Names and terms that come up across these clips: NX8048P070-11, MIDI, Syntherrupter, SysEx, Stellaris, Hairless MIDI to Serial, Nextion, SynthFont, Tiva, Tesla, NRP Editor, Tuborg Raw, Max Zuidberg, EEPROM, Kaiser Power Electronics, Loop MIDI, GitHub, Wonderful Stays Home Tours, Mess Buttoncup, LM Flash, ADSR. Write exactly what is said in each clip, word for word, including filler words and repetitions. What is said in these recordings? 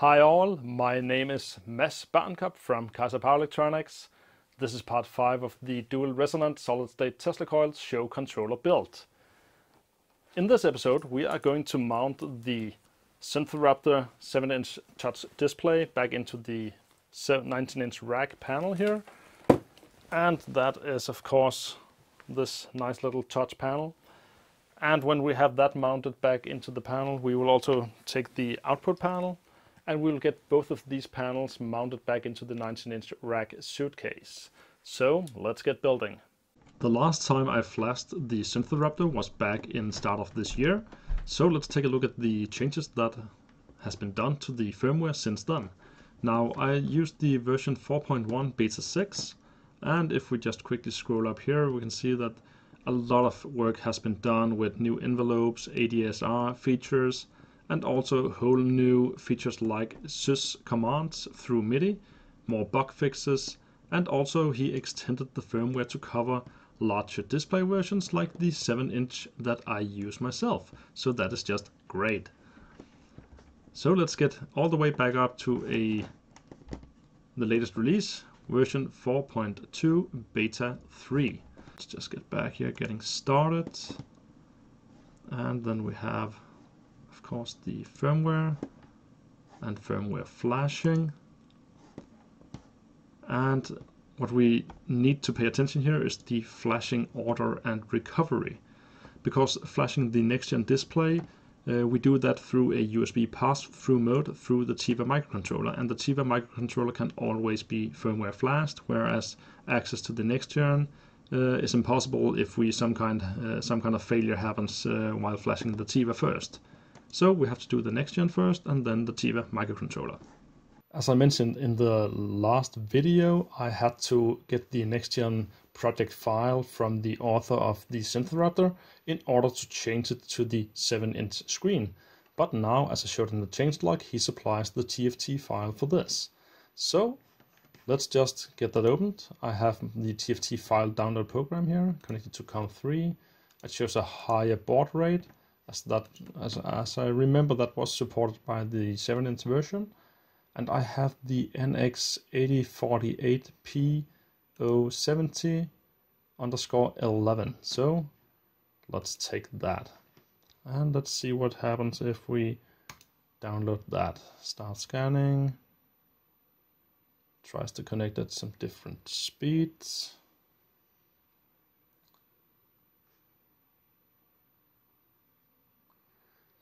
Hi all, my name is Mess Buttoncup from Kaiser Power Electronics. This is part five of the dual resonant solid-state Tesla coils show controller build. In this episode we are going to mount the Syntherrupter seven inch touch display back into the nineteen inch rack panel here. And that is of course this nice little touch panel. And when we have that mounted back into the panel, we will also take the output panel and we'll get both of these panels mounted back into the nineteen inch rack suitcase. So let's get building. The last time I flashed the Syntherrupter was back in start of this year. So let's take a look at the changes that has been done to the firmware since then. Now I used the version four point one beta six, and if we just quickly scroll up here we can see that a lot of work has been done with new envelopes, A D S R features, and also whole new features like sys commands through MIDI, more bug fixes, and also he extended the firmware to cover larger display versions like the seven inch that I use myself. So that is just great. So let's get all the way back up to a the latest release, version four point two beta three. Let's just get back here, getting started. And then we have of course the firmware and firmware flashing, and what we need to pay attention here is the flashing order and recovery, because flashing the Nextion display uh, we do that through a U S B pass-through mode through the Tiva microcontroller, and the Tiva microcontroller can always be firmware flashed, whereas access to the Nextion uh, is impossible if we some kind uh, some kind of failure happens uh, while flashing the Tiva first. So we have to do the Nextion first and then the Tiva microcontroller. As I mentioned in the last video, I had to get the Nextion project file from the author of the Syntherrupter in order to change it to the seven inch screen. But now, as I showed in the changelog, he supplies the T F T file for this. So let's just get that opened. I have the T F T file download program here connected to COM three. It shows a higher baud rate. As, that, as, as I remember, that was supported by the seven inch version, and I have the N X eight zero four eight P zero seven zero dash eleven, so let's take that and let's see what happens if we download that. Start scanning, tries to connect at some different speeds.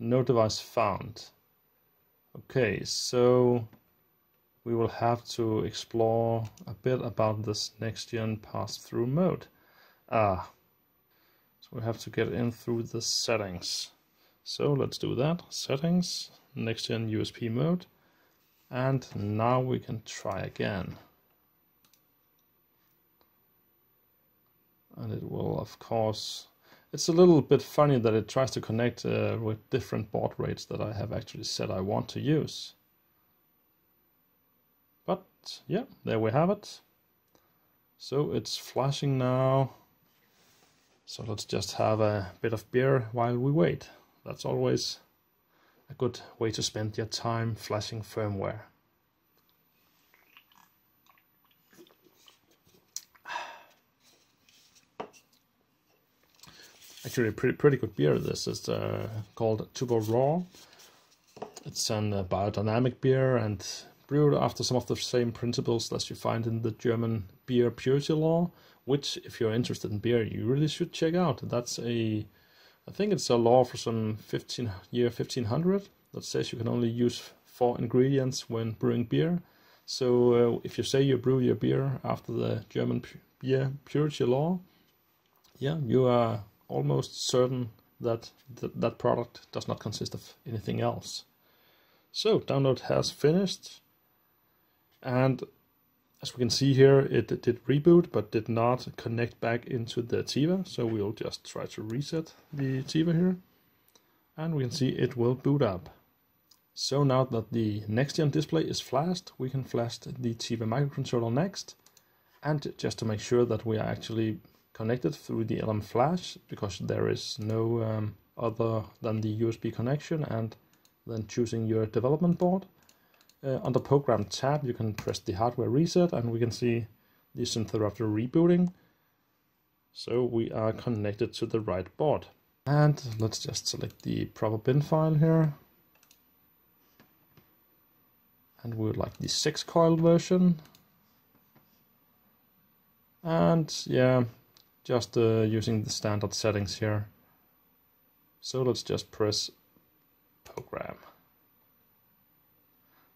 No device found. Okay, so we will have to explore a bit about this Nextion pass-through mode. Ah, so we have to get in through the settings. So let's do that. Settings, Nextion U S P mode, and now we can try again. And it will, of course, it's a little bit funny that it tries to connect uh, with different baud rates that I have actually said I want to use. But yeah, there we have it. So it's flashing now. So let's just have a bit of beer while we wait. That's always a good way to spend your time flashing firmware. Actually a pretty, pretty good beer this. It's uh, called Tuborg Raw. It's a uh, biodynamic beer and brewed after some of the same principles that you find in the German beer purity law, which if you're interested in beer you really should check out. That's a, I think it's a law for some fifteen year fifteen hundred that says you can only use four ingredients when brewing beer. So uh, if you say you brew your beer after the German pu beer purity law, yeah, you are almost certain that th that product does not consist of anything else. So download has finished, and as we can see here it, it did reboot but did not connect back into the Tiva, so we'll just try to reset the Tiva here and we can see it will boot up. So now that the Nextion display is flashed, we can flash the Tiva microcontroller next, and just to make sure that we are actually connected through the L M Flash, because there is no um, other than the U S B connection and then choosing your development board. Uh, on the program tab, you can press the hardware reset, and we can see the Syntherrupter rebooting. So we are connected to the right board. And let's just select the proper bin file here. And we would like the six coil version. And yeah, just uh, using the standard settings here. So let's just press program.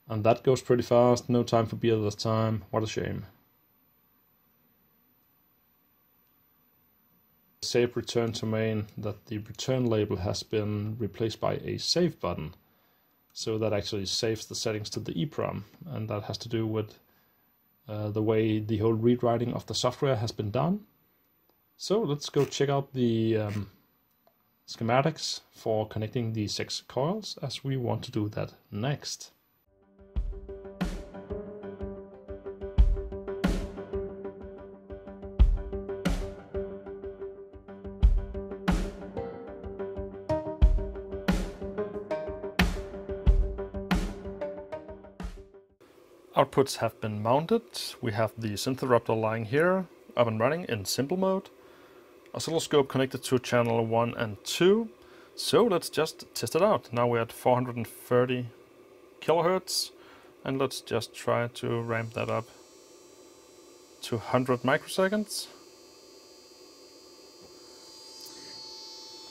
And that goes pretty fast, no time for beer this time, what a shame. Save return to main, that the return label has been replaced by a save button. So that actually saves the settings to the EEPROM, and that has to do with uh, the way the whole rewriting of the software has been done. So let's go check out the um, schematics for connecting the six coils, as we want to do that next. Outputs have been mounted. We have the Syntherrupter lying here, up and running in simple mode. Oscilloscope connected to channel one and two. So let's just test it out. Now we're at four hundred thirty kilohertz, and let's just try to ramp that up to one hundred microseconds.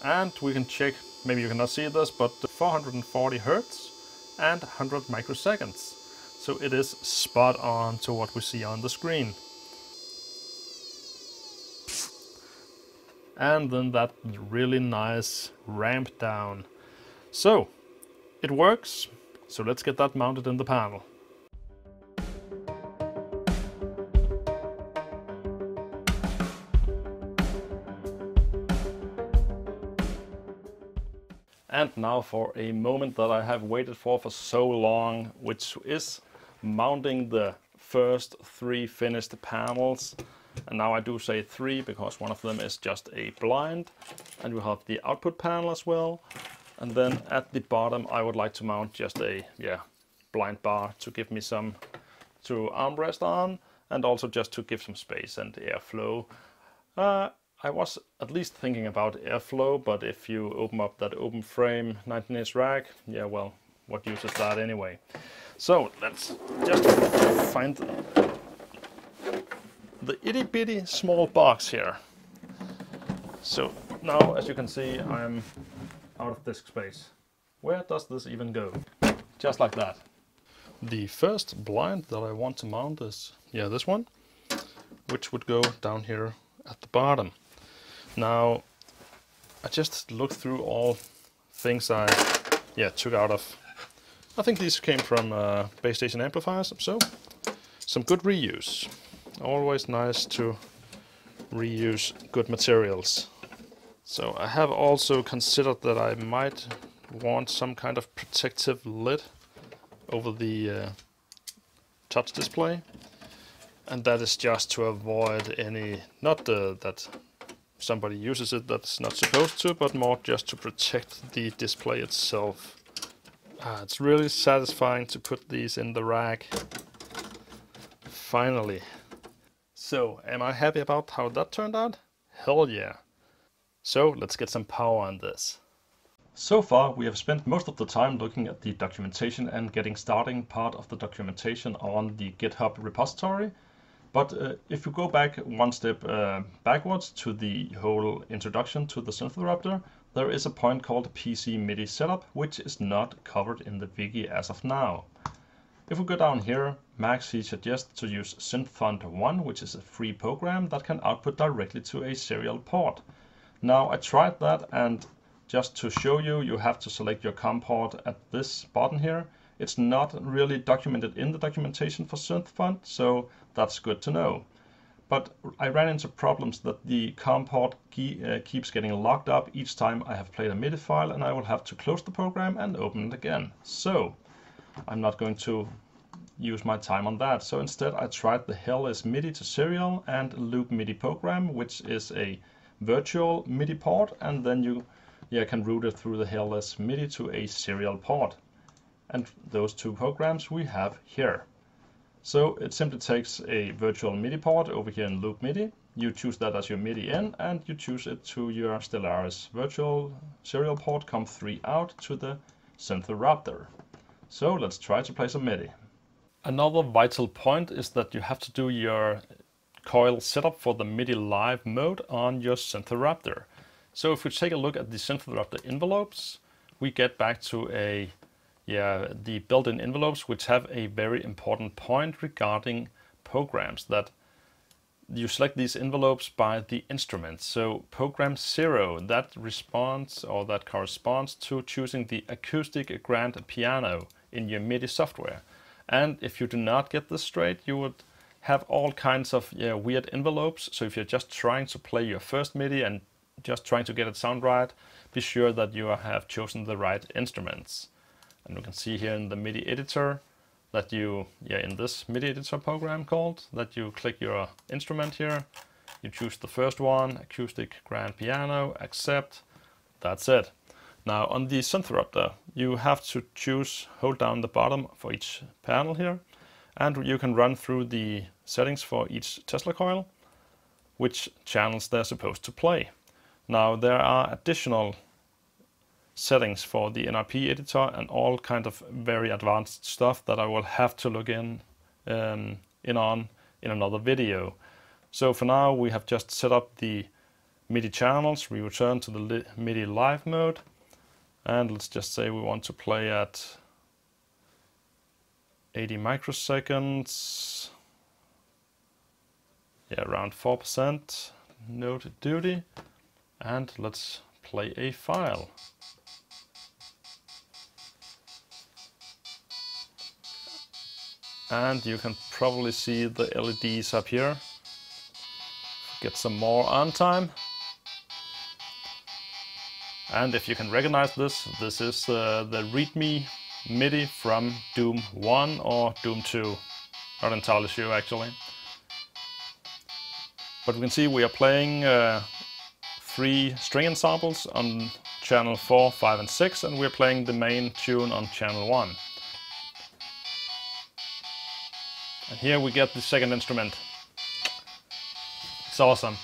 And we can check, maybe you cannot see this, but four hundred forty hertz and one hundred microseconds. So it is spot on to what we see on the screen. And then that really nice ramp down. So it works. So let's get that mounted in the panel. And now for a moment that I have waited for for so long, which is mounting the first three finished panels. And now I do say three because one of them is just a blind, and we have the output panel as well. And then at the bottom I would like to mount just a yeah blind bar to give me some to armrest on, and also just to give some space and airflow. Uh, I was at least thinking about airflow, but if you open up that open frame nineteen inch rack, yeah, well, what use is that anyway? So let's just find the itty bitty small box here. So now, as you can see, I'm out of disk space. Where does this even go? Just like that. The first blind that I want to mount is, yeah, this one, which would go down here at the bottom. Now, I just looked through all things I yeah took out of. I think these came from uh, base station amplifiers, so some good reuse. Always nice to reuse good materials. So I have also considered that I might want some kind of protective lid over the uh, touch display, and that is just to avoid any, not uh, that somebody uses it that's not supposed to, but more just to protect the display itself. Ah, it's really satisfying to put these in the rack, finally. So, am I happy about how that turned out? Hell yeah! So, let's get some power on this. So far, we have spent most of the time looking at the documentation and getting starting part of the documentation on the GitHub repository. But uh, if you go back one step uh, backwards to the whole introduction to the Syntherrupter, there is a point called P C MIDI setup, which is not covered in the wiki as of now. If we go down here, Max he suggests to use SynthFont one, which is a free program that can output directly to a serial port. Now I tried that, and just to show you, you have to select your COM port at this button here. It's not really documented in the documentation for SynthFont, so that's good to know. But I ran into problems that the COM port key, uh, keeps getting locked up each time I have played a MIDI file, and I will have to close the program and open it again. So I'm not going to use my time on that. So instead I tried the Hairless MIDI to Serial and Loop MIDI program, which is a virtual MIDI port, and then you yeah, can route it through the Hairless MIDI to a serial port. and those two programs we have here. So it simply takes a virtual MIDI port over here in Loop MIDI. You choose that as your MIDI in, and you choose it to your Stellaris virtual serial port C O M three out to the Syntherrupter. So let's try to play some MIDI. Another vital point is that you have to do your coil setup for the MIDI live mode on your Syntherrupter. So if we take a look at the Syntherrupter envelopes, we get back to a yeah the built-in envelopes, which have a very important point regarding programs, that you select these envelopes by the instruments. So program zero, that responds or that corresponds to choosing the acoustic grand piano in your MIDI software. And if you do not get this straight, you would have all kinds of yeah, weird envelopes. So if you're just trying to play your first MIDI and just trying to get it sound right, be sure that you have chosen the right instruments. And we can see here in the MIDI editor that you, yeah, in this MIDI editor program called, that you click your instrument here, you choose the first one, acoustic grand piano, accept, that's it. Now on the Syntherrupter, you have to choose, hold down the bottom for each panel here, and you can run through the settings for each Tesla coil, which channels they're supposed to play. Now there are additional settings for the N R P editor and all kind of very advanced stuff that I will have to look in um, in on in another video. So for now we have just set up the MIDI channels. We return to the MIDI live mode, and let's just say we want to play at eighty microseconds, yeah, around four percent note duty, and let's play a file. And you can probably see the L E Ds up here. Get some more on time. And if you can recognize this, this is uh, the README MIDI from Doom one or Doom two. Not entirely sure actually. But we can see we are playing uh, three string ensembles on channel four, five and six, and we're playing the main tune on channel one. And here we get the second instrument. It's awesome.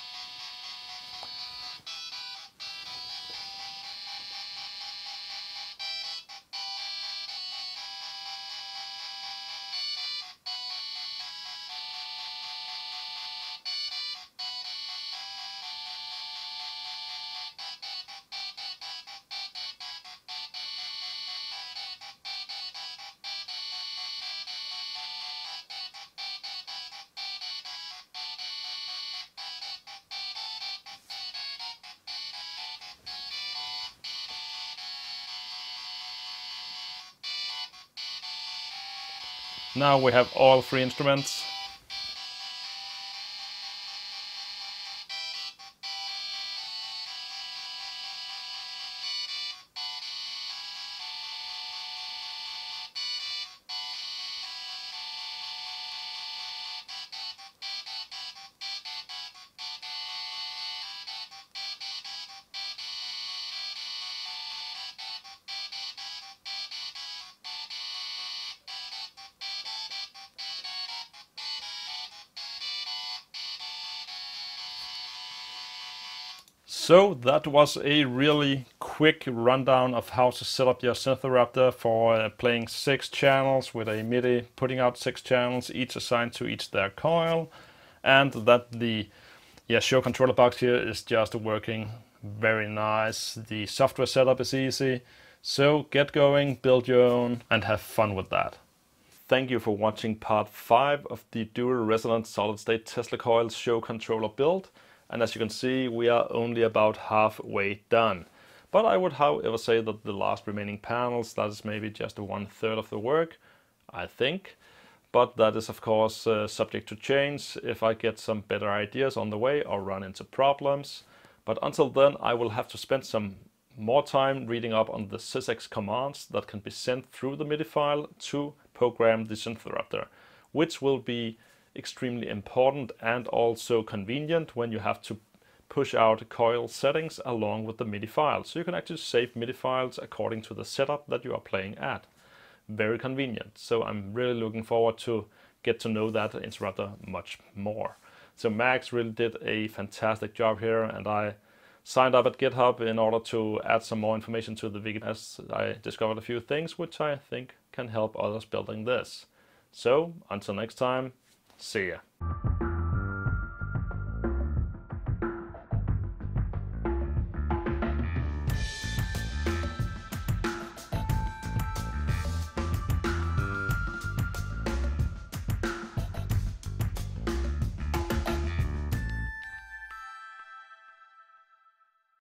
Now we have all three instruments. So that was a really quick rundown of how to set up your Syntherrupter for uh, playing six channels with a MIDI, putting out six channels, each assigned to each their coil, and that the yeah, show controller box here is just working very nice. The software setup is easy, so get going, build your own, and have fun with that. Thank you for watching part five of the dual resonant solid-state Tesla coil show controller build. And as you can see, we are only about halfway done. But I would however say that the last remaining panels, that is maybe just one third of the work, I think. But that is of course uh, subject to change if I get some better ideas on the way or run into problems. But until then, I will have to spend some more time reading up on the SysEx commands that can be sent through the MIDI file to program the Syntherrupter, which will be extremely important and also convenient when you have to push out coil settings along with the MIDI file. So you can actually save MIDI files according to the setup that you are playing at. very convenient. So I'm really looking forward to get to know that interrupter much more. So Max really did a fantastic job here, and I signed up at GitHub in order to add some more information to the wiki, as I discovered a few things which I think can help others building this. So until next time, see ya.